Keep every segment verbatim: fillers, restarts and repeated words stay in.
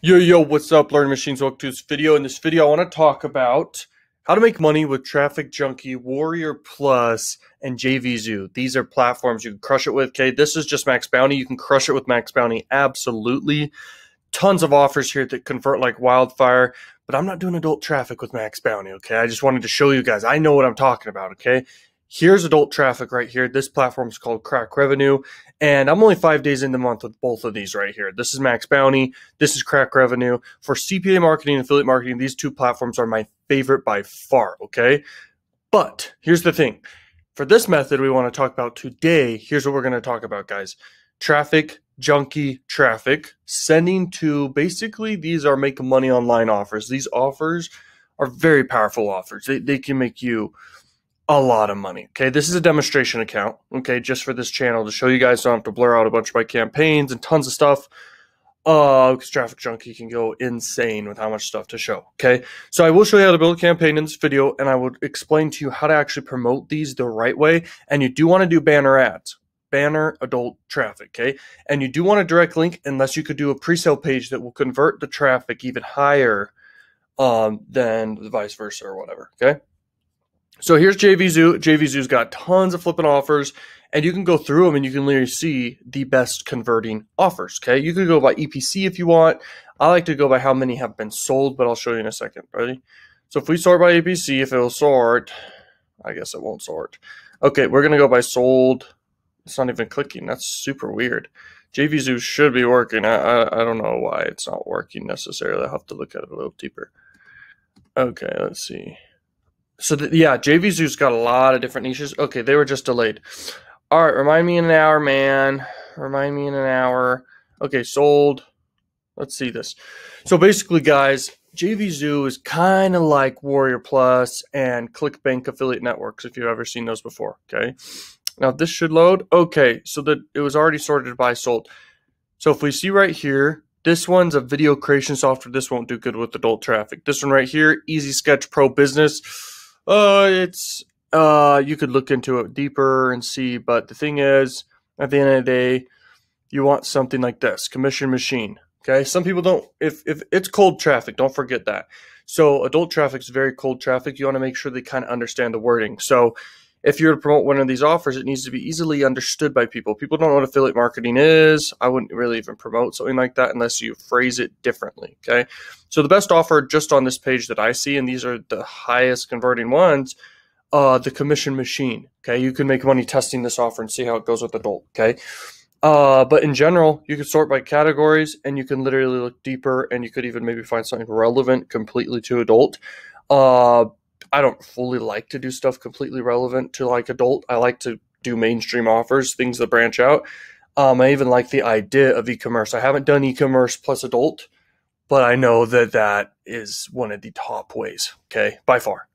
Yo, yo, what's up, learning machines? Welcome to this video. In this video, I want to talk about how to make money with TrafficJunky, Warrior Plus, and J V Zoo. These are platforms you can crush it with. Okay, this is just MaxBounty. You can crush it with MaxBounty, absolutely. Tons of offers here that convert like wildfire, but I'm not doing adult traffic with MaxBounty, okay? I just wanted to show you guys. I know what I'm talking about, okay? Here's adult traffic right here. This platform is called CrakRevenue, and I'm only five days in the month with both of these right here. This is MaxBounty. This is CrakRevenue. For C P A marketing and affiliate marketing, these two platforms are my favorite by far, okay? But here's the thing. For this method we want to talk about today, here's what we're going to talk about, guys. TrafficJunky traffic, sending to, basically, these are make money online offers. These offers are very powerful offers. They, they can make you a lot of money. Okay, this is a demonstration account, okay, just for this channel to show you guys, so I don't have to blur out a bunch of my campaigns and tons of stuff. Uh, because TrafficJunky can go insane with how much stuff to show. Okay, so I will show you how to build a campaign in this video, and I will explain to you how to actually promote these the right way. And you do want to do banner ads, banner adult traffic, okay? And you do want a direct link, unless you could do a pre-sale page that will convert the traffic even higher um, than vice versa or whatever, okay? So here's J V Zoo. J V Zoo's got tons of flipping offers, and you can go through them and you can literally see the best converting offers, okay? You could go by E P C if you want. I like to go by how many have been sold, but I'll show you in a second. Ready? So if we sort by E P C, if it'll sort, I guess it won't sort. Okay, we're going to go by sold. It's not even clicking. That's super weird. J V Zoo should be working. I, I, I don't know why it's not working necessarily. I'll have to look at it a little deeper. Okay, let's see. So, the, yeah, J V Zoo's got a lot of different niches. Okay, they were just delayed. All right, remind me in an hour, man. Remind me in an hour. Okay, sold. Let's see this. So, basically, guys, J V Zoo is kind of like Warrior Plus and ClickBank affiliate networks, if you've ever seen those before, okay? Now, this should load. Okay, so that it was already sorted by sold. So, if we see right here, this one's a video creation software. This won't do good with adult traffic. This one right here, EasySketch Pro Business. Uh, it's, uh, you could look into it deeper and see, but the thing is, at the end of the day, you want something like this, commission machine, okay? Some people don't, if, if it's cold traffic, don't forget that. So adult traffic is very cold traffic. You want to make sure they kind of understand the wording. So if you're to promote one of these offers, it needs to be easily understood by people. People don't know what affiliate marketing is. I wouldn't really even promote something like that unless you phrase it differently, okay? So the best offer just on this page that I see, and these are the highest converting ones, uh, the commission machine, okay? You can make money testing this offer and see how it goes with adult, okay? Uh, but in general, you can sort by categories, and you can literally look deeper, and you could even maybe find something relevant completely to adult. Uh, I don't fully like to do stuff completely relevant to like adult. I like to do mainstream offers, things that branch out. Um, I even like the idea of e-commerce. I haven't done e-commerce plus adult, but I know that that is one of the top ways, okay, by far.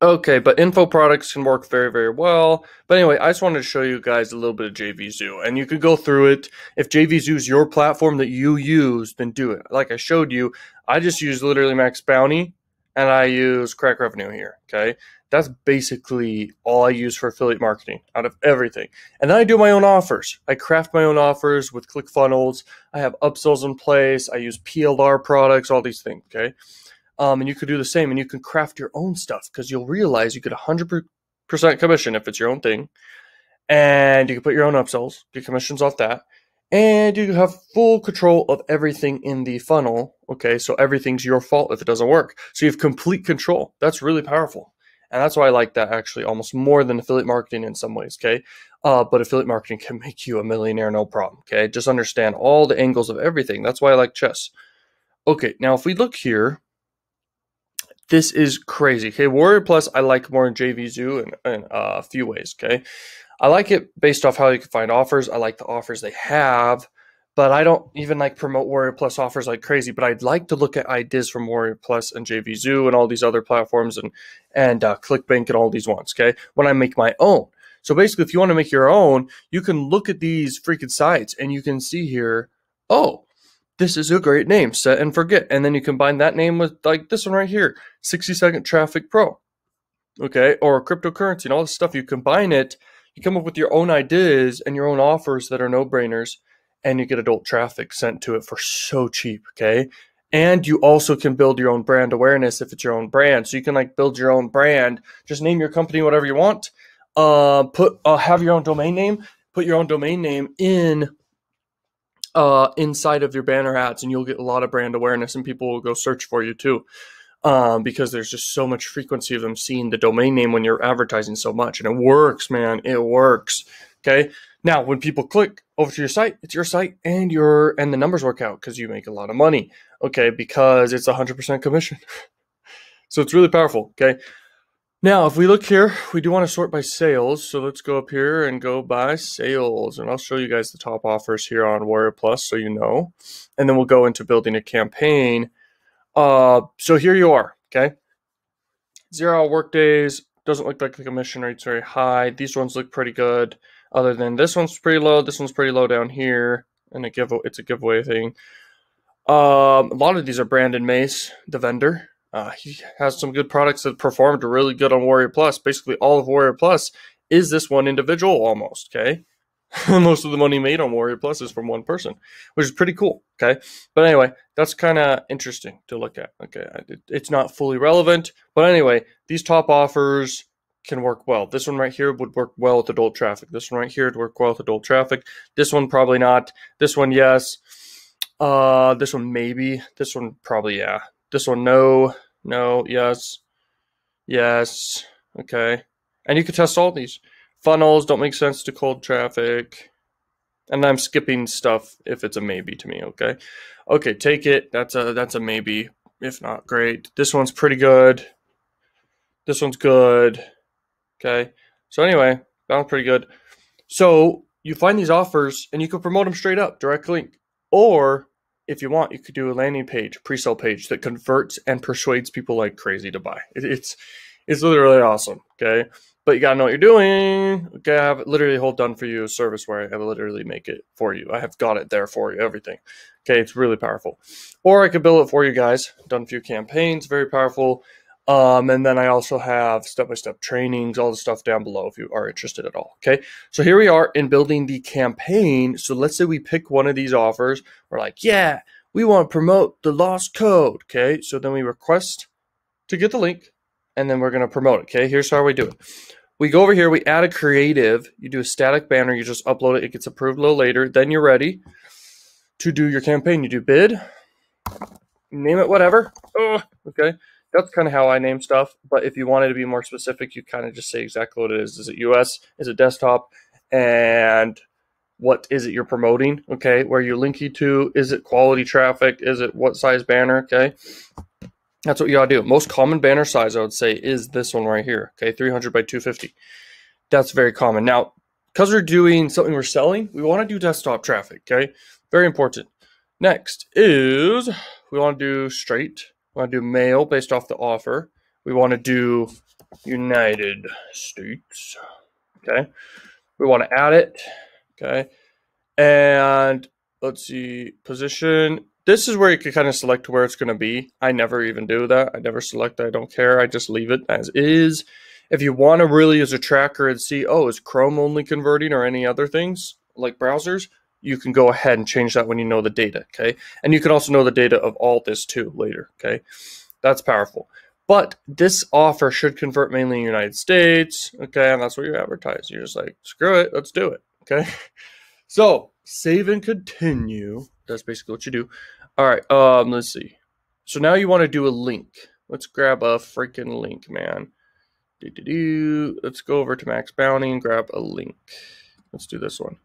Okay, but info products can work very, very well. But anyway, I just wanted to show you guys a little bit of J V Zoo, and you could go through it. If J V Zoo is your platform that you use, then do it. Like I showed you, I just use literally MaxBounty, and I use CrakRevenue here, okay? That's basically all I use for affiliate marketing out of everything. And then I do my own offers. I craft my own offers with Click Funnels. I have upsells in place. I use P L R products, all these things, okay? Um, and you could do the same, and you can craft your own stuff, because you'll realize you get one hundred percent commission if it's your own thing. And you can put your own upsells, get commissions off that. And you have full control of everything in the funnel, okay? So everything's your fault if it doesn't work. So you have complete control. That's really powerful. And that's why I like that actually almost more than affiliate marketing in some ways, okay? Uh, but affiliate marketing can make you a millionaire, no problem, okay? Just understand all the angles of everything. That's why I like chess. Okay, now if we look here, this is crazy, okay? Warrior Plus I like more in J V Zoo in, in uh, a few ways, okay? I like it based off how you can find offers. I like the offers they have, but I don't even like promote Warrior Plus offers like crazy, but I'd like to look at ideas from Warrior Plus and J V Zoo and all these other platforms and, and uh, ClickBank and all these ones, okay, when I make my own. So basically, if you want to make your own, you can look at these freaking sites and you can see here, oh, this is a great name, set and forget. And then you combine that name with like this one right here, sixty second Traffic Pro, okay, or cryptocurrency and all this stuff. You combine it. You come up with your own ideas and your own offers that are no-brainers, and you get adult traffic sent to it for so cheap, okay? And you also can build your own brand awareness if it's your own brand. So you can like build your own brand, just name your company whatever you want, uh, put uh, have your own domain name, put your own domain name in uh, inside of your banner ads, and you'll get a lot of brand awareness, and people will go search for you too. Um, because there's just so much frequency of them seeing the domain name when you're advertising so much. And it works, man. It works. Okay. Now, when people click over to your site, it's your site and your, and the numbers work out because you make a lot of money. Okay. Because it's one hundred percent commission. So it's really powerful. Okay. Now, if we look here, we do want to sort by sales. So let's go up here and go by sales. And I'll show you guys the top offers here on Warrior Plus so you know. And then we'll go into building a campaign. Uh, so here you are, okay? Zero hour workdays. Doesn't look like the commission rate's very high. These ones look pretty good. Other than this one's pretty low. This one's pretty low down here. And a give, it's a giveaway thing. Um, a lot of these are Brandon Mace, the vendor. Uh, he has some good products that performed really good on Warrior Plus. Basically, all of Warrior Plus is this one individual almost, okay? Most of the money made on Warrior Plus is from one person, which is pretty cool, okay? But anyway, that's kind of interesting to look at, okay? It's not fully relevant, but anyway, these top offers can work well. This one right here would work well with adult traffic. This one right here would work well with adult traffic. This one probably not. This one, yes. Uh, this one, maybe. This one, probably, yeah. This one, no. No, yes. Yes. Okay. And you could test all these. Funnels don't make sense to cold traffic. And I'm skipping stuff if it's a maybe to me, okay? Okay, take it. That's a that's a maybe. If not, great. This one's pretty good. This one's good. Okay. So anyway, that one's pretty good. So you find these offers and you can promote them straight up, direct link. Or if you want, you could do a landing page, pre-sale page that converts and persuades people like crazy to buy. It, it's it's literally awesome, okay? But you gotta know what you're doing. Okay, I have it literally whole done for you service where I literally make it for you. I have got it there for you, everything. Okay, it's really powerful. Or I could build it for you guys. Done a few campaigns, very powerful. Um, and then I also have step-by-step trainings, all the stuff down below if you are interested at all. Okay, so here we are in building the campaign. So let's say we pick one of these offers. We're like, yeah, we want to promote the lost code. Okay, so then we request to get the link. And then we're going to promote it, okay? Here's how we do it. We go over here, we add a creative. You do a static banner. You just upload it. It gets approved a little later. Then you're ready to do your campaign. You do bid. Name it whatever. Oh, okay. That's kind of how I name stuff. But if you wanted to be more specific, you kind of just say exactly what it is. Is it U S? Is it desktop? And what is it you're promoting, okay? Where you're linking to? Is it quality traffic? Is it what size banner, okay? That's what you ought to do. Most common banner size, I would say, is this one right here. Okay, three hundred by two fifty. That's very common. Now, because we're doing something we're selling, we want to do desktop traffic, okay? Very important. Next is we want to do straight. We want to do mail based off the offer. We want to do United States, okay? We want to add it, okay? And let's see, position. This is where you can kind of select where it's going to be. I never even do that. I never select. I don't care. I just leave it as is. If you want to really use a tracker and see, oh, is Chrome only converting or any other things like browsers, you can go ahead and change that when you know the data, okay? And you can also know the data of all this too later, okay? That's powerful. But this offer should convert mainly in the United States, okay? And that's what you advertise. You're just like, screw it. Let's do it, okay? So save and continue. That's basically what you do. All right, um, let's see. So now you want to do a link. Let's grab a freaking link, man. Do, do, do. Let's go over to MaxBounty and grab a link. Let's do this one.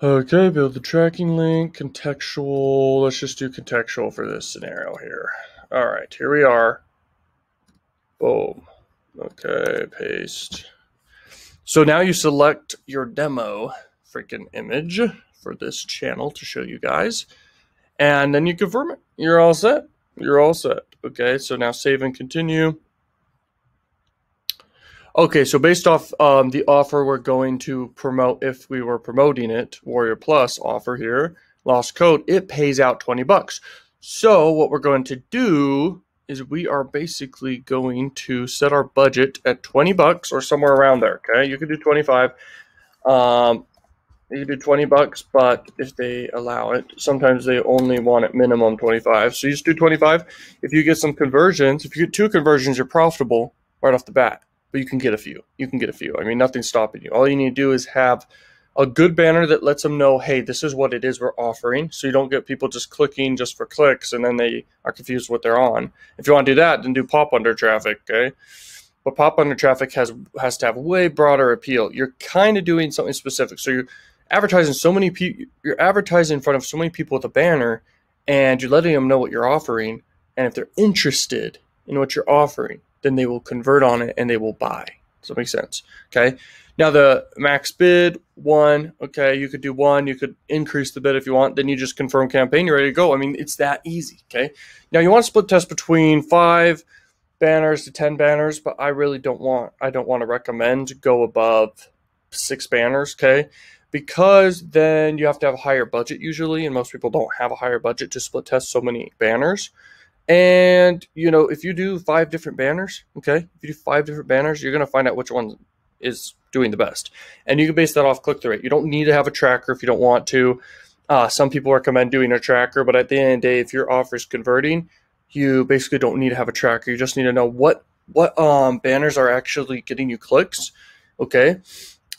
Okay, build the tracking link, contextual. Let's just do contextual for this scenario here. All right, here we are. Boom. Okay, paste. So now you select your demo freaking image for this channel to show you guys, and then you confirm it. You're all set. You're all set. Okay, so now save and continue. Okay, so based off um, the offer we're going to promote, if we were promoting it, Warrior Plus offer here, lost code, it pays out twenty bucks. So what we're going to do is we are basically going to set our budget at twenty bucks or somewhere around there. Okay, you could do twenty-five. Um, they could do twenty bucks, but if they allow it, sometimes they only want at minimum twenty-five. So you just do twenty-five. If you get some conversions, if you get two conversions, you're profitable right off the bat, but you can get a few. You can get a few. I mean, nothing's stopping you. All you need to do is have a good banner that lets them know, hey, this is what it is we're offering. So you don't get people just clicking just for clicks and then they are confused what they're on. If you want to do that, then do pop under traffic, okay? But pop under traffic has has to have way broader appeal. You're kind of doing something specific. So you're advertising so many people, you're advertising in front of so many people with a banner, and you're letting them know what you're offering. And if they're interested in what you're offering, then they will convert on it and they will buy. Does that make sense? Okay. Now the max bid one, okay, you could do one, you could increase the bid if you want, then you just confirm campaign, you're ready to go. I mean, it's that easy, okay? Now you want to split test between five banners to ten banners, but I really don't want, I don't want to recommend go above six banners, okay? Because then you have to have a higher budget usually, and most people don't have a higher budget to split test so many banners. And, you know, if you do five different banners, okay, if you do five different banners, you're going to find out which one is doing the best. And you can base that off click-through rate. You don't need to have a tracker if you don't want to. Uh, some people recommend doing a tracker, but at the end of the day, if your offer is converting, you basically don't need to have a tracker. You just need to know what, what um, banners are actually getting you clicks, okay?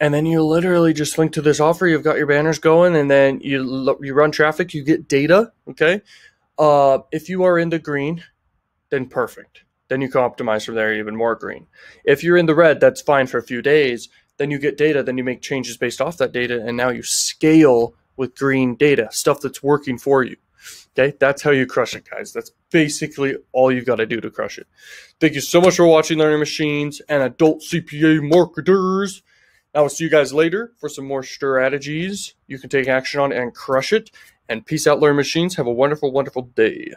And then you literally just link to this offer. You've got your banners going, and then you, you run traffic. You get data, okay? Uh, if you are in the green, then perfect. Then you can optimize from there, even more green. If you're in the red, that's fine for a few days. Then you get data. Then you make changes based off that data. And now you scale with green data, stuff that's working for you. Okay, that's how you crush it, guys. That's basically all you've got to do to crush it. Thank you so much for watching, Learning Machines and Adult C P A Marketers. I will see you guys later for some more strategies you can take action on and crush it. And peace out, Learning Machines. Have a wonderful, wonderful day.